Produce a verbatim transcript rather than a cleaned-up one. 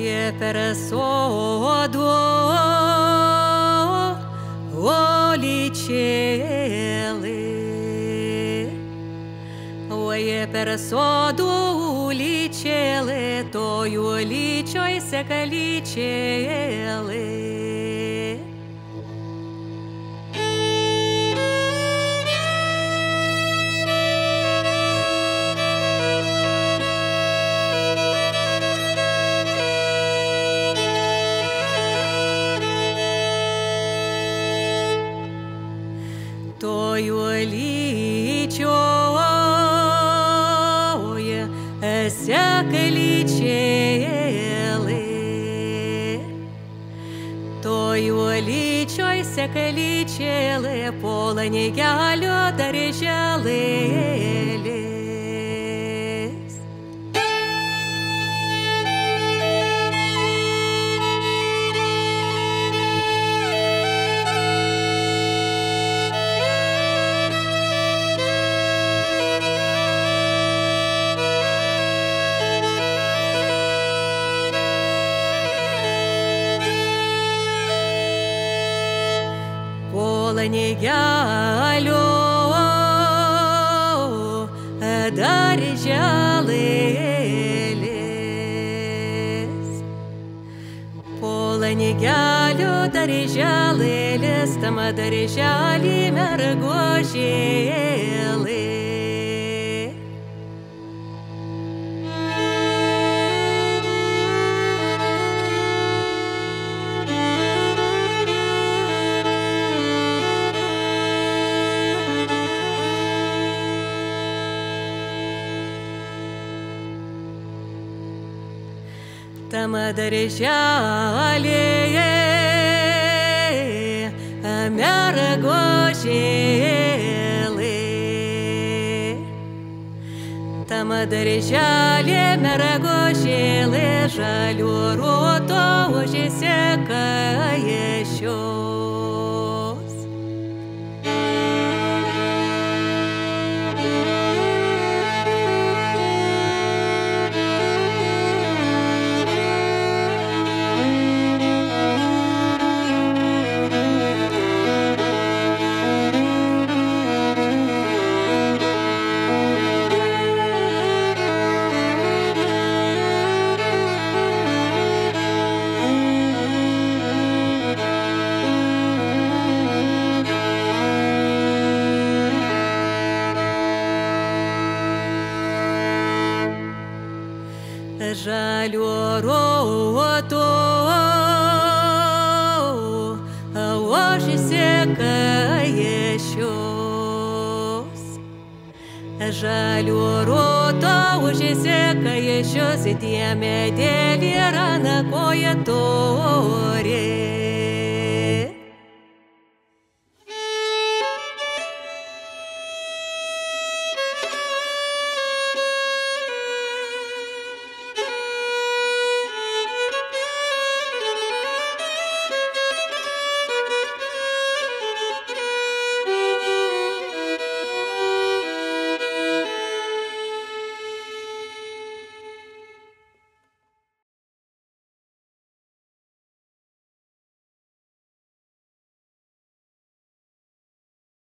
Oi per sodų ūlyčėlė, Oi per sodų ūlyčėlė, toj ūlyčioj sekalyčėlė. Toj ūlyčioj sekalyčėlė, toj ūlyčioj sekalyčėlė, po langelio darželėlė. Langelio darželėlis, po langelio darželėlis, tame daržely mergužėlė. Tame daržely mergužėlė, tame daržely mergužėlė, žalių roto ožėse kaišios. Žalių rotų ožėse kaišios, žalių rotų ožėse kaišios, diemedėlį ranakoja torė.